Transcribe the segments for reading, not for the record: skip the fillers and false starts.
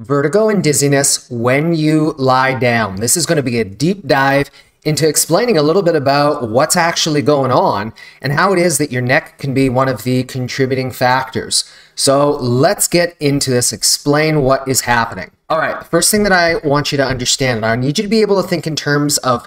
Vertigo and dizziness when you lie down. This is going to be a deep dive into explaining a little bit about what's actually going on and how it is that your neck can be one of the contributing factors. So let's get into this, explain what is happening. All right, first thing that I want you to understand, and I need you to be able to think in terms of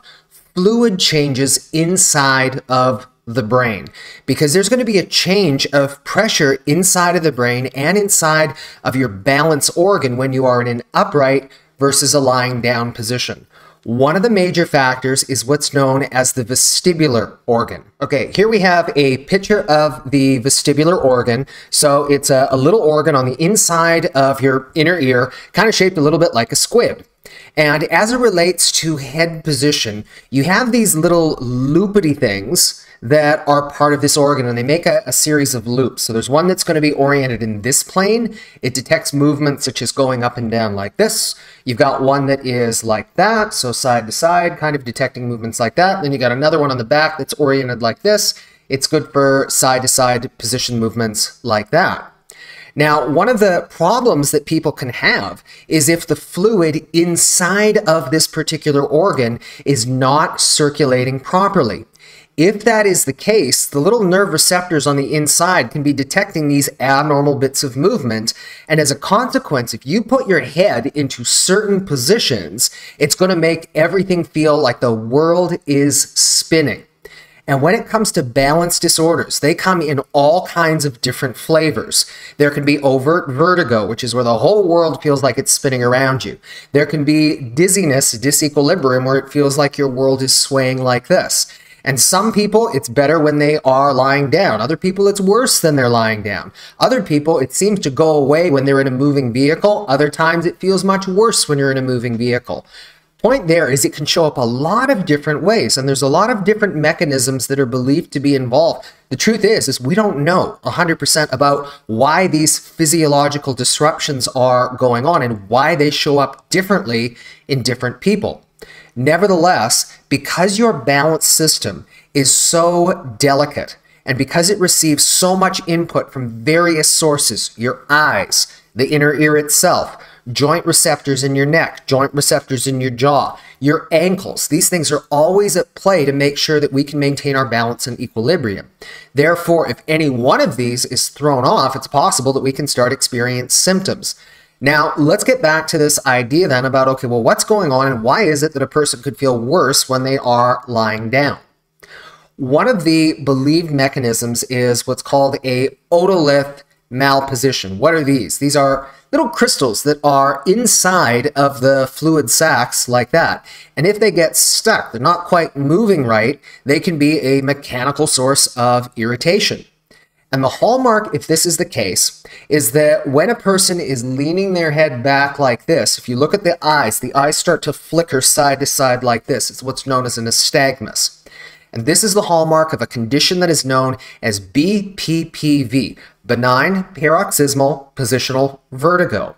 fluid changes inside of the brain, because there's going to be a change of pressure inside of the brain and inside of your balance organ when you are in an upright versus a lying down position. One of the major factors is what's known as the vestibular organ. Okay, here we have a picture of the vestibular organ. So it's a little organ on the inside of your inner ear, kind of shaped a little bit like a squid. And as it relates to head position, you have these little loopity things that are part of this organ, and they make a series of loops. So there's one that's going to be oriented in this plane. It detects movement such as going up and down like this. You've got one that is like that, so side to side, kind of detecting movements like that. Then you got another one on the back that's oriented like this. It's good for side to side position movements like that. Now, one of the problems that people can have is if the fluid inside of this particular organ is not circulating properly. If that is the case, the little nerve receptors on the inside can be detecting these abnormal bits of movement, and as a consequence, if you put your head into certain positions, it's going to make everything feel like the world is spinning. And when it comes to balance disorders, they come in all kinds of different flavors. There can be overt vertigo, which is where the whole world feels like it's spinning around you. There can be dizziness, disequilibrium, where it feels like your world is swaying like this. And some people, it's better when they are lying down. Other people, it's worse than they're lying down. Other people, it seems to go away when they're in a moving vehicle. Other times, it feels much worse when you're in a moving vehicle. Point there is it can show up a lot of different ways, and there's a lot of different mechanisms that are believed to be involved. The truth is we don't know 100% about why these physiological disruptions are going on and why they show up differently in different people. Nevertheless, because your balance system is so delicate and because it receives so much input from various sources, your eyes, the inner ear itself, joint receptors in your neck, joint receptors in your jaw, your ankles, these things are always at play to make sure that we can maintain our balance and equilibrium. Therefore, if any one of these is thrown off, it's possible that we can start experiencing symptoms. Now, let's get back to this idea then about, okay, well, what's going on and why is it that a person could feel worse when they are lying down? One of the believed mechanisms is what's called a otolith malposition. What are these? These are little crystals that are inside of the fluid sacs like that. And if they get stuck, they're not quite moving right, they can be a mechanical source of irritation. And the hallmark, if this is the case, is that when a person is leaning their head back like this, if you look at the eyes start to flicker side to side like this. It's what's known as a nystagmus. And this is the hallmark of a condition that is known as BPPV, benign paroxysmal positional vertigo.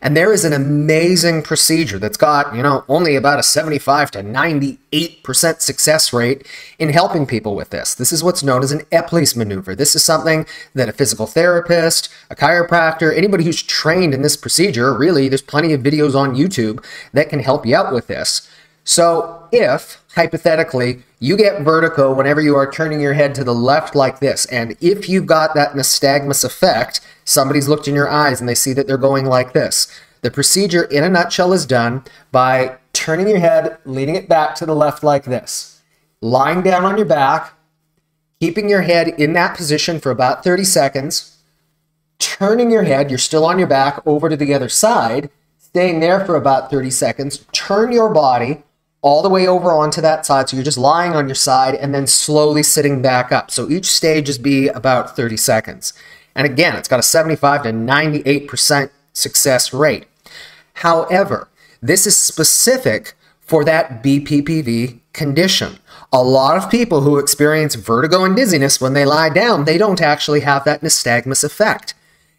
And there is an amazing procedure that's got, you know, only about a 75 to 98% success rate in helping people with this. This is what's known as an Epley's maneuver. This is something that a physical therapist, a chiropractor, anybody who's trained in this procedure, really, there's plenty of videos on YouTube that can help you out with this. So if, hypothetically, you get vertigo whenever you are turning your head to the left like this, and if you've got that nystagmus effect, somebody's looked in your eyes and they see that they're going like this. The procedure, in a nutshell, is done by turning your head, leaning it back to the left like this, lying down on your back, keeping your head in that position for about 30 seconds, turning your head, you're still on your back, over to the other side, staying there for about 30 seconds, turn your body all the way over onto that side, so you're just lying on your side and then slowly sitting back up. So each stage is be about 30 seconds. And again, it's got a 75 to 98% success rate. However, this is specific for that BPPV condition. A lot of people who experience vertigo and dizziness when they lie down, they don't actually have that nystagmus effect.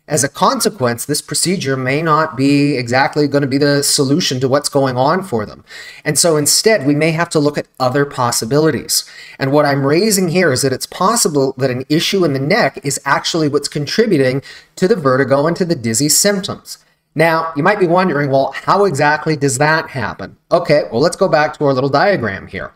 As a consequence, this procedure may not be exactly going to be the solution to what's going on for them. And so instead, we may have to look at other possibilities. And what I'm raising here is that it's possible that an issue in the neck is actually what's contributing to the vertigo and to the dizzy symptoms. Now, you might be wondering, well, how exactly does that happen? Okay, well, let's go back to our little diagram here.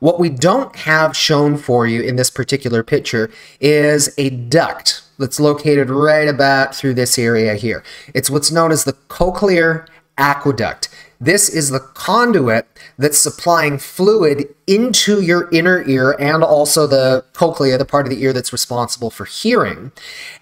What we don't have shown for you in this particular picture is a duct that's located right about through this area here. It's what's known as the Cochlear Aqueduct. This is the conduit that's supplying fluid into your inner ear and also the cochlea, the part of the ear that's responsible for hearing.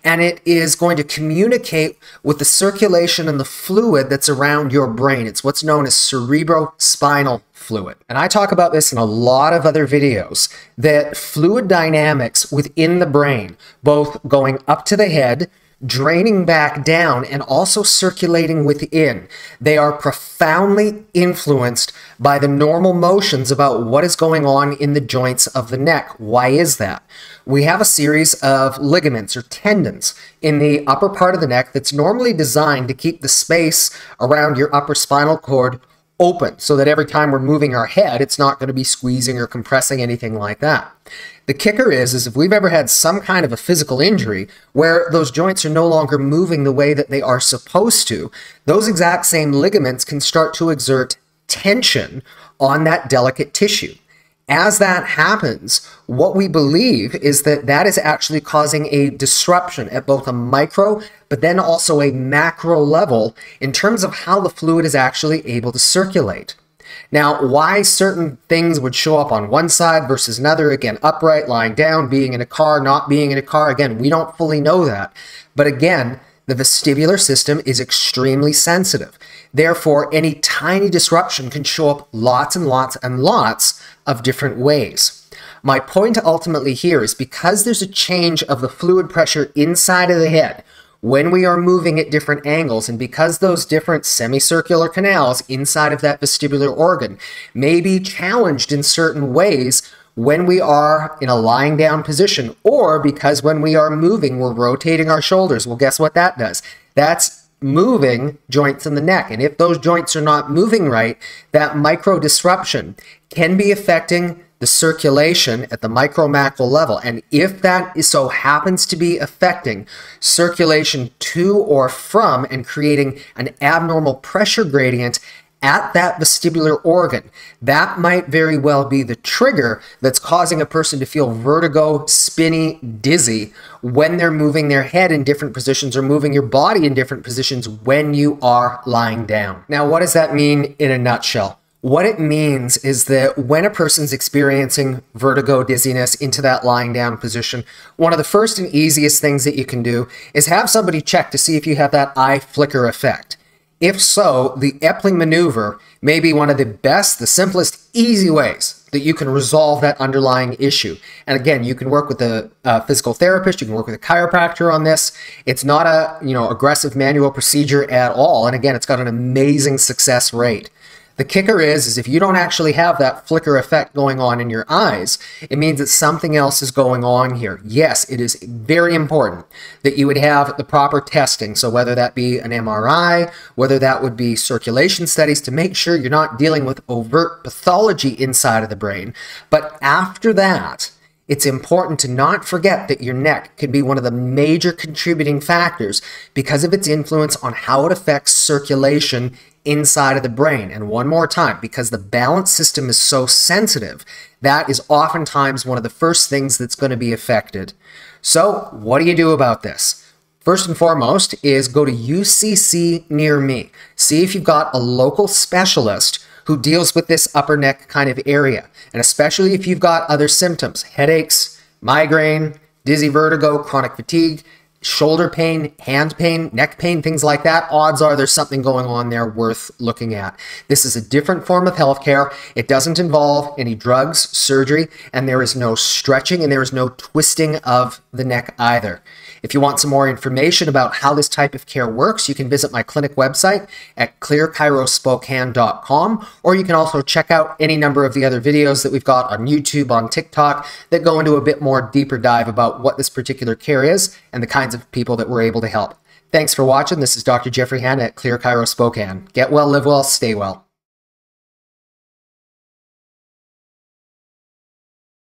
And it is going to communicate with the circulation and the fluid that's around your brain. It's what's known as cerebrospinal fluid. And I talk about this in a lot of other videos, that fluid dynamics within the brain, both going up to the head, draining back down, and also circulating within. They are profoundly influenced by the normal motions about what is going on in the joints of the neck. Why is that? We have a series of ligaments or tendons in the upper part of the neck that's normally designed to keep the space around your upper spinal cord open so that every time we're moving our head, it's not going to be squeezing or compressing, anything like that. The kicker is if we've ever had some kind of a physical injury where those joints are no longer moving the way that they are supposed to, those exact same ligaments can start to exert tension on that delicate tissue. As that happens, what we believe is that that is actually causing a disruption at both a micro, but then also a macro level in terms of how the fluid is actually able to circulate. Now, why certain things would show up on one side versus another, again, upright, lying down, being in a car, not being in a car, again, we don't fully know that. But again, the vestibular system is extremely sensitive. Therefore, any tiny disruption can show up lots and lots and lots of different ways. My point ultimately here is because there's a change of the fluid pressure inside of the head, when we are moving at different angles, and because those different semicircular canals inside of that vestibular organ may be challenged in certain ways when we are in a lying down position, or because when we are moving, we're rotating our shoulders. Well, guess what that does? That's moving joints in the neck. And if those joints are not moving right, that micro disruption can be affecting the circulation at the micro-macro level. And if that is so happens to be affecting circulation to or from and creating an abnormal pressure gradient at that vestibular organ, that might very well be the trigger that's causing a person to feel vertigo, spinny, dizzy when they're moving their head in different positions or moving your body in different positions when you are lying down. Now, what does that mean in a nutshell? What it means is that when a person's experiencing vertigo, dizziness into that lying down position, one of the first and easiest things that you can do is have somebody check to see if you have that eye flicker effect. If so, the Epley's maneuver may be one of the best, the simplest, easy ways that you can resolve that underlying issue. And again, you can work with a physical therapist, you can work with a chiropractor on this. It's not a, aggressive manual procedure at all. And again, it's got an amazing success rate. The kicker is if you don't actually have that flicker effect going on in your eyes, it means that something else is going on here. Yes, it is very important that you would have the proper testing. So whether that be an MRI, whether that would be circulation studies to make sure you're not dealing with overt pathology inside of the brain. But after that, it's important to not forget that your neck can be one of the major contributing factors because of its influence on how it affects circulation inside of the brain. And one more time, because the balance system is so sensitive, that is oftentimes one of the first things that's going to be affected. So what do you do about this? First and foremost is go to UCC near me. See if you've got a local specialist who deals with this upper neck kind of area. And especially if you've got other symptoms, headaches, migraine, dizzy vertigo, chronic fatigue, shoulder pain, hand pain, neck pain, things like that, odds are there's something going on there worth looking at. This is a different form of healthcare. It doesn't involve any drugs, surgery, and there is no stretching and there is no twisting of the neck either. If you want some more information about how this type of care works, you can visit my clinic website at clearchirospokane.com, or you can also check out any number of the other videos that we've got on YouTube, on TikTok, that go into a bit more deeper dive about what this particular care is and the kinds of people that we're able to help. Thanks for watching. This is Dr. Jeffrey Hannah at Clear Chiro Spokane. Get well, live well, stay well.